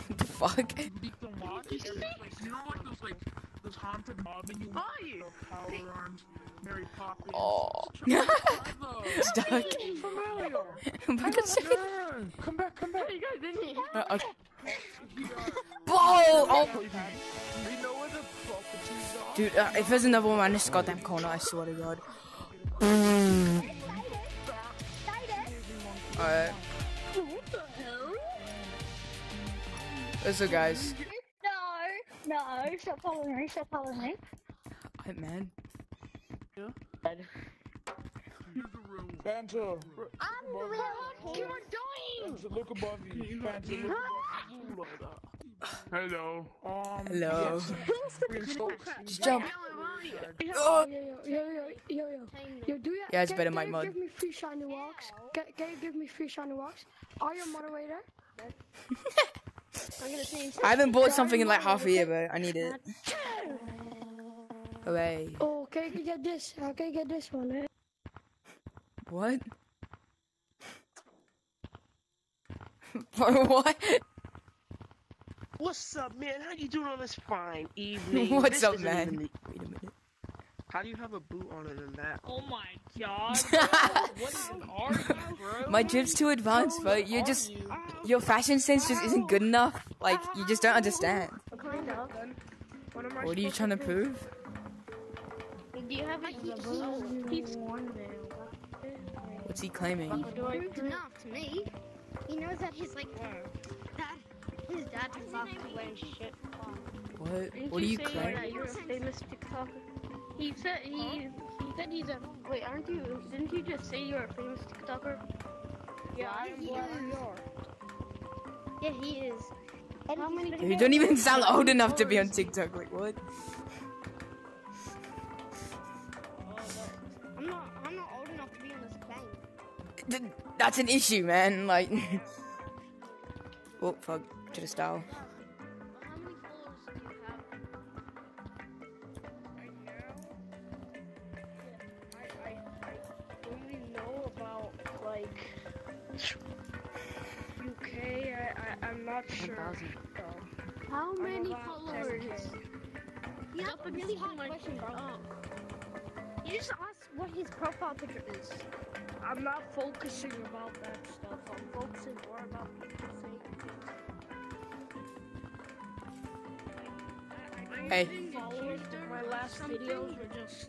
What the fuck? You know, like those haunted mobs and you know, power arms, Mary Poppins. Oh. Stuck. Come back. You guys didn't hear. Oh. Dude, if there's another one around this goddamn corner, I swear to God. Alright. What's up, guys? No, stop following me. Alright, man. Yeah? Panta! I'm what you are doing! Panta, look above you. Panta, look above you. Hello. Hello. Just jump. Oh. Yo, do you, yeah, it's better, Mike Mud. Give me free shiny walks. Give me free shiny walks. Are you a moderator? I'm gonna change. I haven't bought something in like half a year, bro. I need it. Away. Oh, okay, can you get this? Okay, get this one. Eh? What? Bro, what? What's up, man? How you doing on this fine evening? What's up, man? Wait a minute. How do you have a boot on it in that? Oh my god, bro. What is an armor, bro? My drip's too advanced, bro. You're just... Your fashion sense just isn't good enough. Like, you just don't understand. What are you trying to prove? Do you have a What's he claiming? He's proved enough to me. He knows that he's like... His dad just walked away and shit. What are you claiming? You're a famous TikToker. He said he's a... Wait, aren't you... Didn't you just say you're a famous TikToker? Yeah, yeah, he is. And how many... You don't even sound old enough to be on TikTok. Like, what? I'm not old enough to be on this plane. That's an issue, man. Like... Oh, fuck. To the style. How many followers do you have? Right now? I only know about, like, UK. I'm not sure. So. How many followers? You have a really hard question, bro. You just asked what his profile picture is. I'm not focusing about that stuff. I'm focusing more about people saying things. Hey. My last videos were just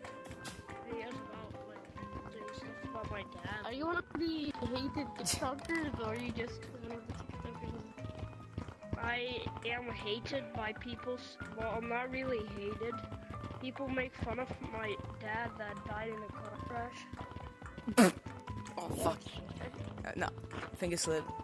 videos about like doing stuff about my dad. Are you one of the hated TikTokers, or are you just one of the TikTokers? I am hated by people. Well, I'm not really hated. People make fun of my dad that died in a car crash. Oh fuck! No, finger slip.